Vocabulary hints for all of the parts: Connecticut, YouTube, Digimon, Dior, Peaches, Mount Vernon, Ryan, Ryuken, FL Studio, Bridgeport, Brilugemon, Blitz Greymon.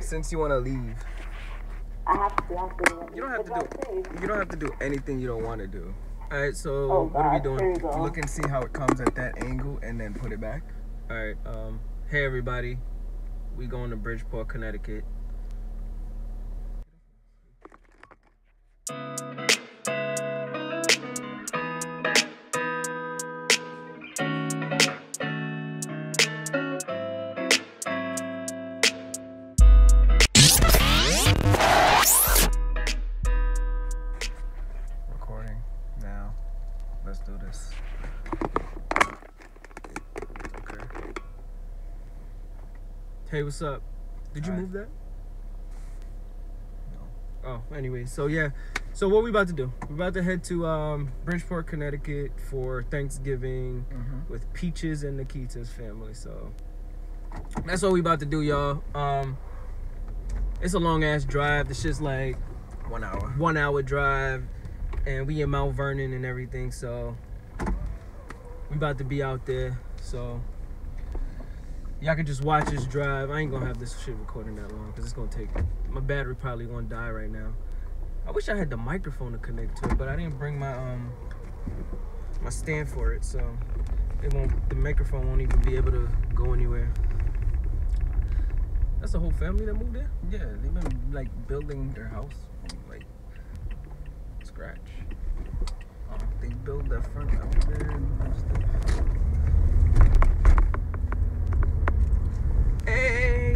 Since you want to leave. I have to leave. You don't have to do anything you don't want to do. All right, so what are we doing? Look and see how it comes at that angle and then put it back. All right, hey everybody. We going to Bridgeport, Connecticut. Let's do this. Okay. Hey, what's up? Did you move that? No. Oh, anyway, so yeah. So what we about to do? We're about to head to Bridgeport, Connecticut for Thanksgiving with Peaches and Nikita's family. So that's what we about to do, y'all. It's a long ass drive. This shit's like 1 hour. 1 hour drive. And we in Mount Vernon and everything, so we about to be out there. So y'all can just watch us drive. I ain't gonna have this shit recording that long because it's gonna take, my battery probably gonna die right now. I wish I had the microphone to connect to it, but I didn't bring my my stand for it, so it won't, the microphone won't even be able to go anywhere. That's the whole family that moved there? Yeah, they've been like building their house like scratch. They build that front out there and stuff. Hey!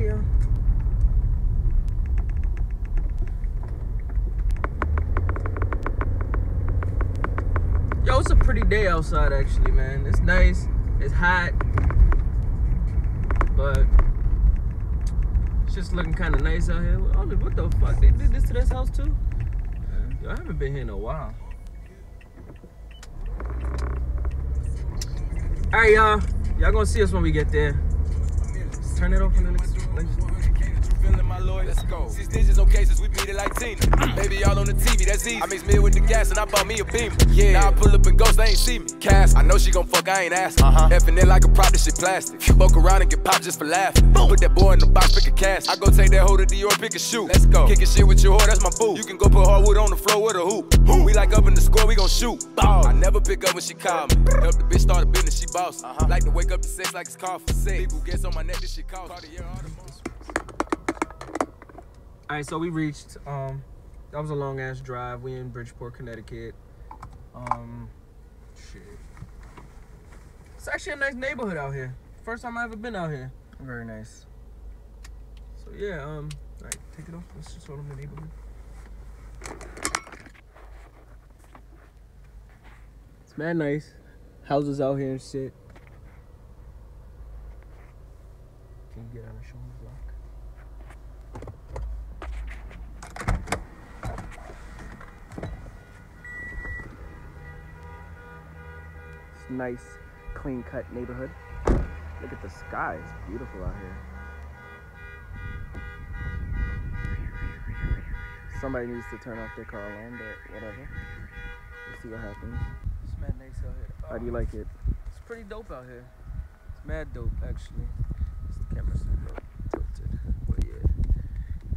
Yo, it's a pretty day outside actually, man. It's nice, it's hot, but it's just looking kind of nice out here. Oh, what the fuck? They did this to this house too? I haven't been here in a while. All right, y'all. Y'all gonna see us when we get there. Turn it off in the next one. Let's go. 6 digits on cases, we beat it like Tina. Baby, y'all on the TV, that's easy. I mix meal with the gas and I bought me a Beamer. Yeah. Now I pull up and ghost, they ain't see me. Cass, I know she gon' fuck, I ain't asking. Effing it like a prop, this shit plastic. Fuck around and get popped just for laughing. Put that boy in the box, pick a cast. I go take that hoe to Dior, pick a shoe. Let's go. Kickin' shit with your hoe, that's my boo. You can go put hardwood on the floor with a hoop. We like up in the score, we gon' shoot. Ball. I never pick up when she call me. Up the bitch, start a business, she boss. Like to wake up to 6 like it's called for 6. People gets on my neck, this shit calls. Alright, so we reached. That was a long ass drive. We in Bridgeport, Connecticut. Shit. It's actually a nice neighborhood out here. First time I ever been out here. Very nice. So yeah, alright, take it off. Let's just show them the neighborhood. It's mad nice. Houses out here and shit. Can you get out of the shoulders block? It's nice, clean cut neighborhood. Look at the sky, it's beautiful out here. Somebody needs to turn off their car alarm, but whatever. Let's see what happens. It's mad nice out here. How do you like it? It's pretty dope out here. It's mad dope, actually. It's the camera's tilted. But yeah.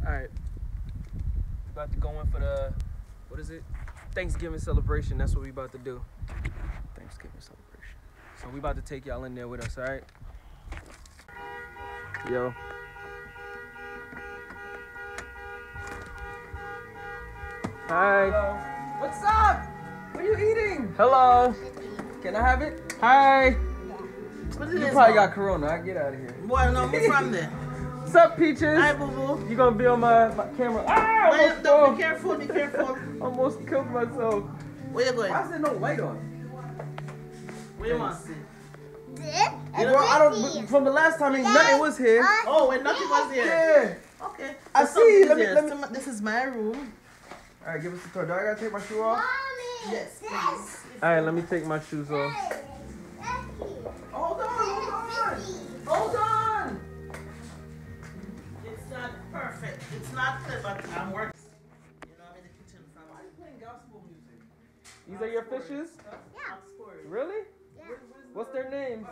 Alright. About to go in for the, what is it? Thanksgiving celebration. That's what we about to do. Thanksgiving celebration. So we about to take y'all in there with us, alright? Yo. Hi. Hello. What's up? What are you eating? Hello. Can I have it? Hi. What is this? You probably got corona. I get out of here. Boy, no, move from there. What's up, Peaches? Hi, boo-boo. You gonna be on my camera. Ah, wait, don't, be careful, be careful. Almost killed myself. Where you going? Why is there no light on? Where you want to sit? You know, I don't, from the last time, nothing was here. Oh, when nothing was here. Yeah. Okay. I see. Let me. This is my room. All right, give us a tour. Do I gotta take my shoe off? Mommy, yes, please. All right, let me take my shoes off. Hold on, hold on. It's not perfect. It's not good, but I'm working. You know, I'm in the kitchen. Why are you playing gospel music? These are your fishes? Yeah. Really? What's their name?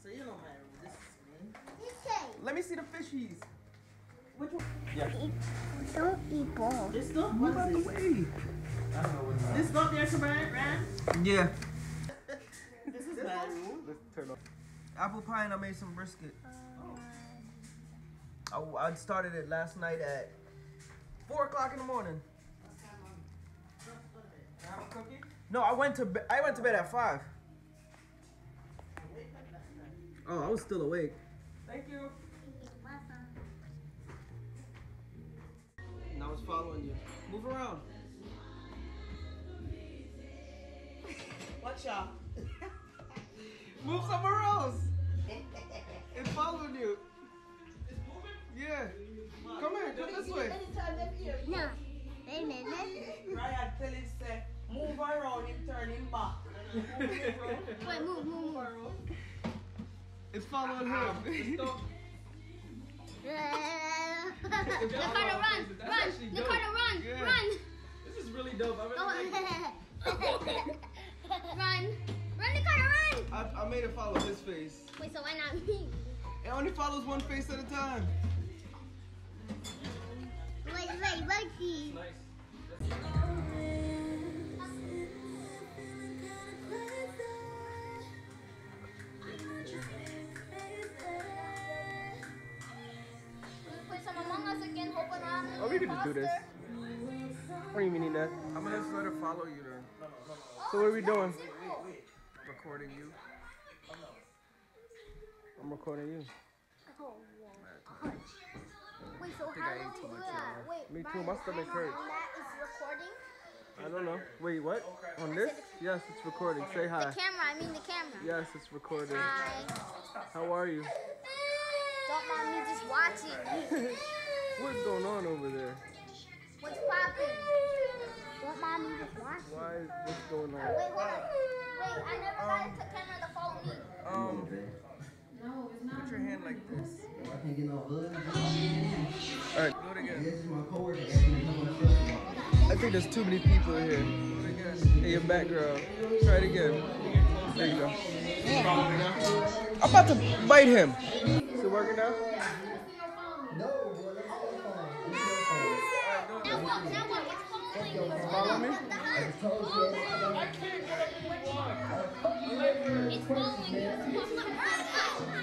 So you know my room. This is me. Let me see the fishies. Which one? Yeah. Don't eat balls. This stuff, what is it? I don't know what's that. This stuff there, Shabbat, right? Yeah. This is bad. Let's turn off. Apple pie, and I made some brisket. Oh. I started it last night at 4 o'clock in the morning. No, I went to bed at 5. Oh, I was still awake. Thank you. And I was following you. Move around. Watch out. Move somewhere else. It's following you. It's moving? Yeah. Come here, come this way. No. Ryan, tell him, say, move around and turn him back. Wait, move around. It's following him. Nicardo, run! Nicardo, run! Yeah. Run! This is really dope. I really like it. Run! Run, Nicardo, run! I made it follow his face. Wait, so why not me? It only follows one face at a time. Wait, Bugsy. Nice. Oh, we need to do this. What do you mean, Nina? I'm gonna just let her follow you then. So what are we doing? Wait. Recording you. I'm recording you. Oh, wow. Wait, so how do we do that? Wait, me too, my stomach hurts. That is recording? I don't know. Wait, what? On this? Yes, it's recording. Say hi. The camera, I mean the camera. Yes, it's recording. Hi. How are you? Don't mind me, just watching. What's going on over there? What's popping? What mommy was watching? What's going on? Wait, hold on. Wait, I never got it to camera to follow me. No, it's not. Put your hand like this. I can't get no blood. All right, do it again. This is my coworker. I think there's too many people here. In your background. Try it again. There you go. I'm about to bite him. Is it working now? Follow me? I can't get up quick walk. It's following you.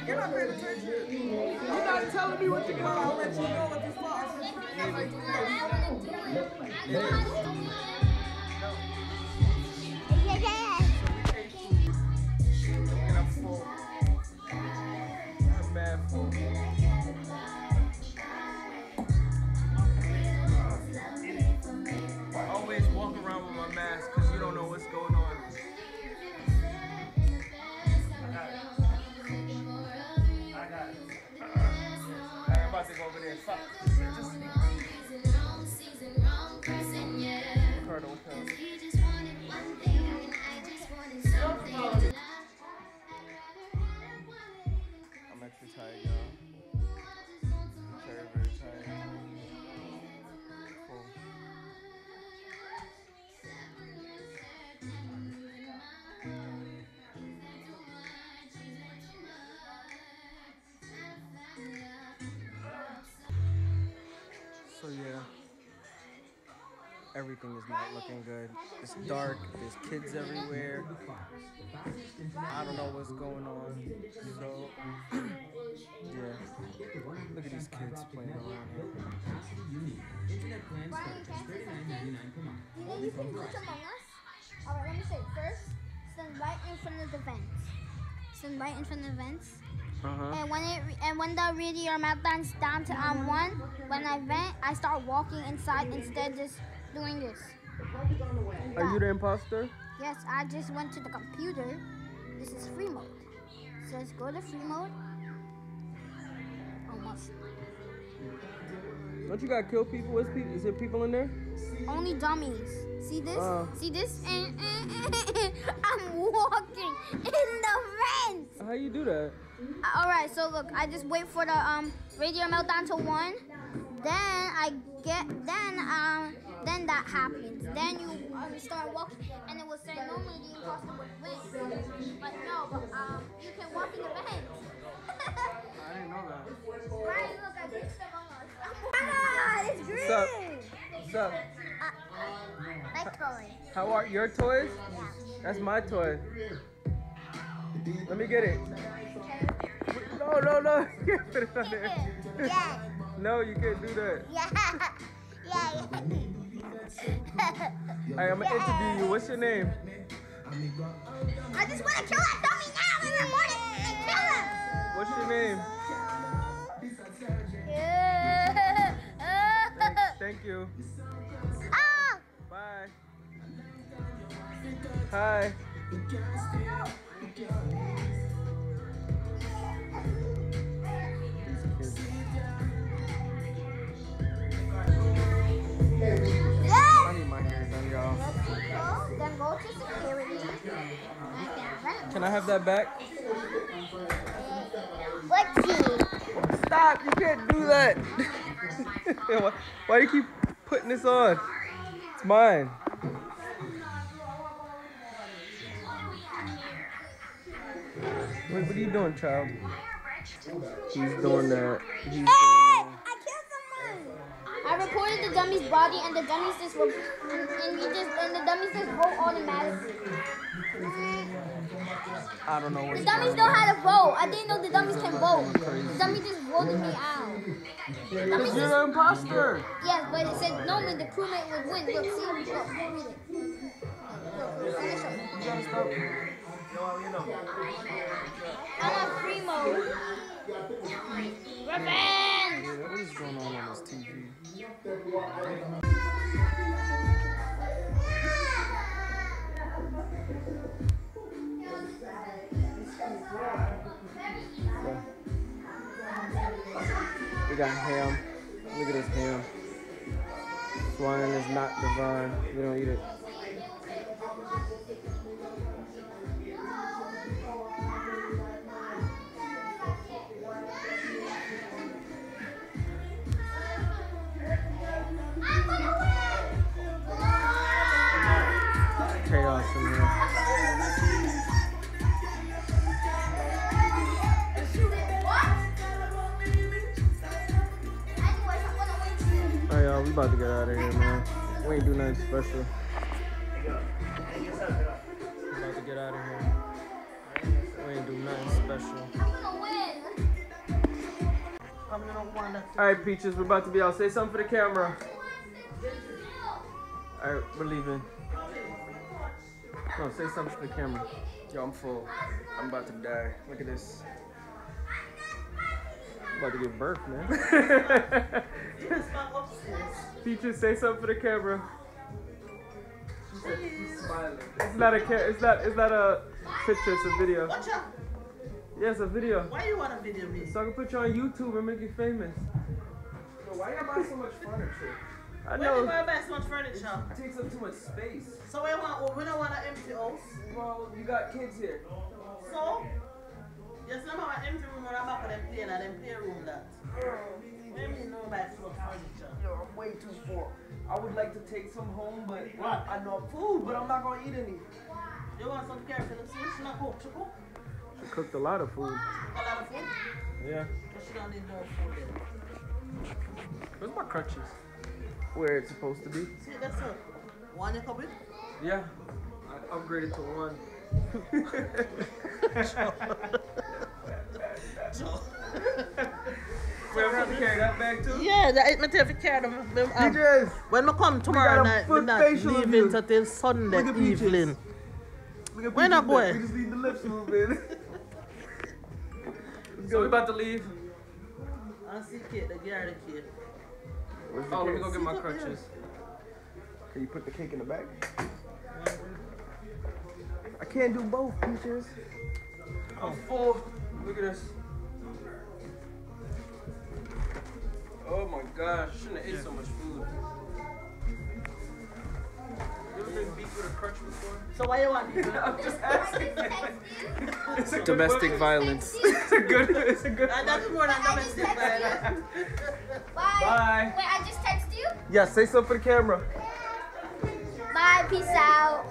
You're not paying attention. You're not telling me what to do. I'll let you know what to do. I want to do it. I know how to do it. Everything is not looking good. It's dark. There's kids everywhere. I don't know what's going on. So, yeah. Look at these kids playing around here. Ryan, you can do this among us. Alright, let me say first, stand right in front of the vents. Stand right in front of the vents. And when the radiator meltdown's down to one, when I vent, I start walking inside instead of just doing this. Are you the imposter? Yes, I just went to the computer. This is free mode. So let's go to free mode. Almost. Don't you gotta kill people? Is there people in there? Only dummies. See this? See this? I'm walking in the vents. How you do that? Alright, so look, I just wait for the radio meltdown to 1. Then that happens. Then you start walking, and it will say normally the imposter would win, but no, you can walk in the vents. I didn't know that. What's up? My toys. How are your toys? Yeah. That's my toy. Let me get it. No, no, no. You can't put it on there. Yeah. No, you can't do that. Yeah. Yeah. Alright, I'm going to interview you. What's your name? I just want to kill him. Tell me now in the morning. And kill him. What's your name? Thank you. Oh. Bye. Hi. Oh, no. Can I have that back? What? Stop! You can't do that! Why do you keep putting this on? It's mine. What are you doing, child? He's doing that. He's doing that. I recorded the dummy's body, and the dummy just vote automatically. I don't know. What the dummies know how to vote. I didn't know the dummies can vote. The dummy just voted me out. Because you're an imposter. Yes, but it said normally the crewmate would win. Look, see, read it. I'm on free mode. Revenge. What is going on this TV? We got ham. Look at this ham. Swine is not divine. We don't eat it. Chaos in here. Alright, y'all, we about to get out of here, man. We ain't do nothing special. We about to get out of here. We ain't do nothing special. I'm gonna win. Alright, Peaches, we're about to be out. Say something for the camera. Alright, we're leaving. No, say something to the camera. Yo, I'm full. I'm about to die. Look at this. I'm about to give birth, man. Peaches, say something for the camera. She said she's smiling. It's not a picture. It's a video. Watch out. Yeah, it's a video. Why you want to video me? So I can put you on YouTube and make you famous. Yo, why you buy so much furniture? I know. Why do you buy so much furniture? It takes up too much space. So we don't want an empty house. Well, you got kids here. So? Yes, I'm an empty room when I'm back on them play room that. What do you mean no buy so much furniture? Yo, I'm way too poor. I would like to take some home, but what? I know food, but I'm not going to eat any. You want some carrots and some fish? Not cooked, chicken? She cooked a lot of food. A lot of food? Yeah. But she don't need no food then. Where's my crutches? Where it's supposed to be. See, that's a one you come in? Yeah. I upgraded to one. Wait, I'm going to carry that bag too? Yeah, that is my take care of them. Peaches! When I come tomorrow night, we're not leaving until Sunday evening. When I go? We just need the lips moving. So we're about to leave. I see Kate, the girl, the kid. Oh, let me go get my crutches. Can you put the cake in the bag? I can't do both, Peaches. I'm full. Look at this. Oh my gosh, shouldn't have ate so much food. You ever been beat with a crutch before? So why you want me? I'm just asking. It's a domestic violence. It's a good. That's more than domestic violence. Bye. Wait, I just texted you? Yeah, say something for the camera. Bye, peace out.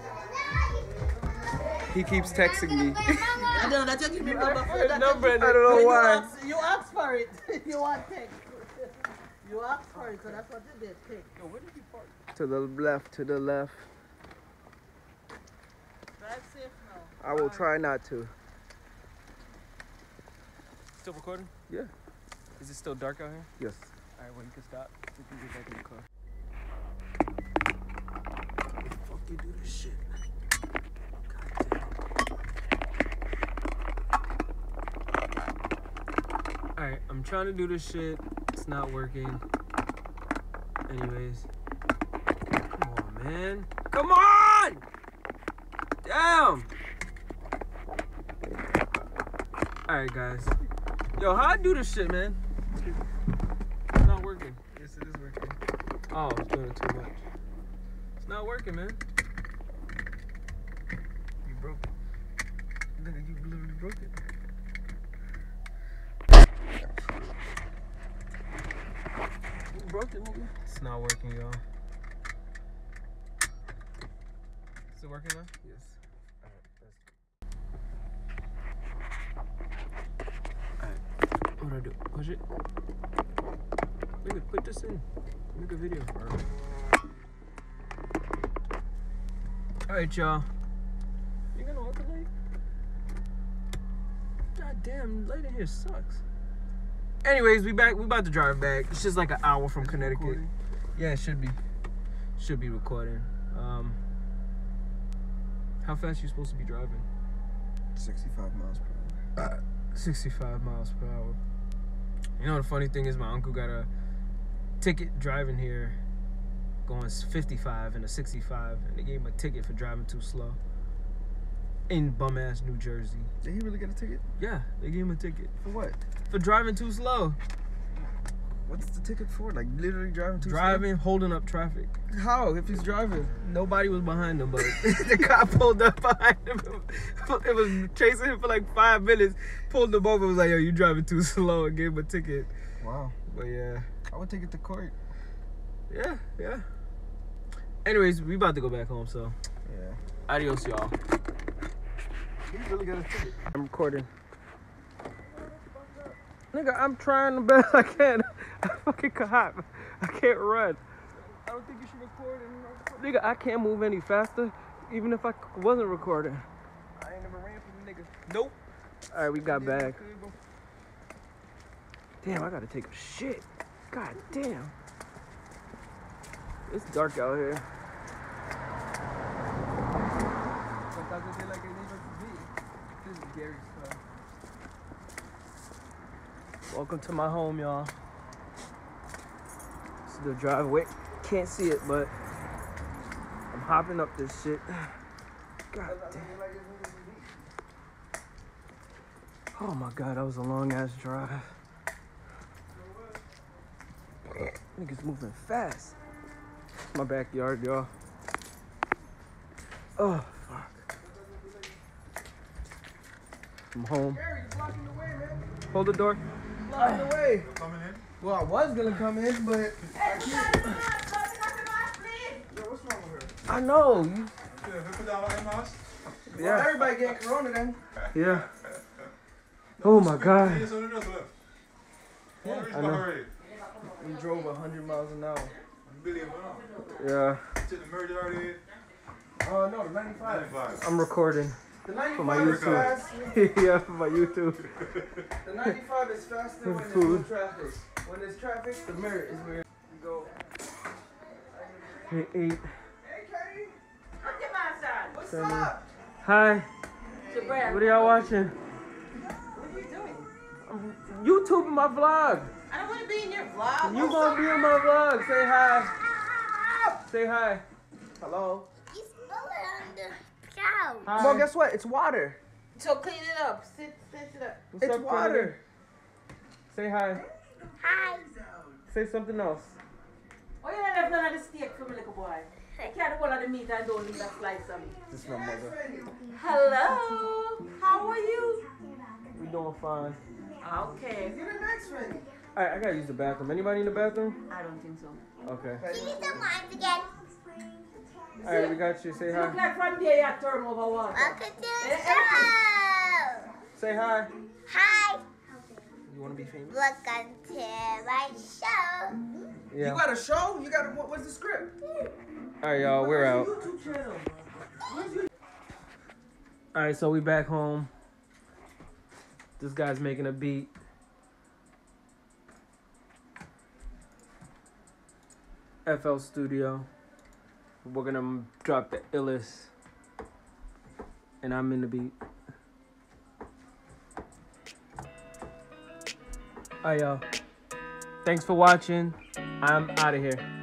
He keeps texting me. I don't know, that's your number. I don't know why. You asked for it. You want text. You are sorry, so that's what they did. Yo, where did you park? To the left, to the left. Drive safe now. I will try not to. Still recording? Yeah. Is it still dark out here? Yes. All right, well, you can stop. You can get back in the car. How the fuck you do this shit? God damn. All right, I'm trying to do this shit. It's not working. Anyways. Come on, man. Come on! Damn! All right, guys. Yo, how I do this shit, man? It's not working. Yes, it is working. Oh, it's doing it too much. It's not working, man. You broke it. Nigga, you literally broke it. You broke it, nigga. It's not working, y'all. Is it working now? Yes. What do I do? Push it? Nigga, put this in. Make a video for her. Alright, y'all. You gonna walk away? God damn, light in here sucks. Anyways, we back. We about to drive back. It's just like an hour from Connecticut. Recording? Yeah, it should be. Should be recording. How fast you supposed to be driving? 65 miles per hour. 65 miles per hour. You know, the funny thing is my uncle got a ticket driving here going 55 and a 65, and they gave him a ticket for driving too slow in bum-ass New Jersey. Did he really get a ticket? Yeah, they gave him a ticket. For what? For driving too slow. What's the ticket for? Like, literally driving too slow? Driving, holding up traffic. How? If he's driving? Nobody was behind him, but the cop pulled up behind him. It was chasing him for like 5 minutes. Pulled him over, was like, yo, you driving too slow, and gave him a ticket. Wow. But yeah. I would take it to court. Yeah, yeah. Anyways, we about to go back home, so. Yeah. Adios, y'all. He really got a ticket. I'm recording. Nigga, I'm trying the best I can. I fucking cop. I can't run. I don't think you should record it. Nigga, I can't move any faster, even if I wasn't recording. I ain't never ran from the nigga. Nope. All right, we got back. Damn, I gotta take a shit. God damn. It's dark out here. Sometimes I feel like it needs to be. This is Gary's stuff. Welcome to my home, y'all. This is the driveway. Can't see it, but I'm hopping up this shit. God damn. Oh my God, that was a long ass drive. Niggas moving fast. It's my backyard, y'all. Oh, fuck. I'm home. Hold the door. Away. Coming in? Well, I was gonna come in, but I can't. Yo, what's wrong with her? I know. Yeah. Well, everybody get corona then. Yeah. Oh my God. Yeah, I know. We drove 100 miles an hour. Yeah. Oh no, the 95. I'm recording. The 95 for my YouTube. Is faster. Yeah, for my YouTube. The 95 is faster when there's no traffic. When there's traffic, the mirror is where you go. Hey, 8. Hey, Katie. Look at my side. What's up? Hi. Hey. What are y'all watching? What are you doing? I'm YouTubing my vlog. I don't want to be in your vlog. You gonna be in my vlog. Say hi. Say hi. Hello. You spilled it on the... Well, guess what? It's water. So clean it up. Sit it up. What's it's up, water. Canada? Say hi. Hi. Say something else. Oh, you don't have none of the steak for me, little boy. I can't one of the meat. I don't need that slice of it. This is my mother. Hello. How are you? We doing fine. Okay. You're the next one. All right, I gotta use the bathroom. Anybody in the bathroom? I don't think so. Okay. She needs some lines again. All right, we got you. Say hi. Look like from there, you turn over one. Welcome to the show. Say hi. Hi. You want to be famous? Welcome to my show. Yeah. You got a show? You got a, what's the script? All right, y'all, we're out. All right, so we back home. This guy's making a beat. FL Studio. We're gonna drop the illest, and I'm in the beat. All right, y'all. Thanks for watching. I'm out of here.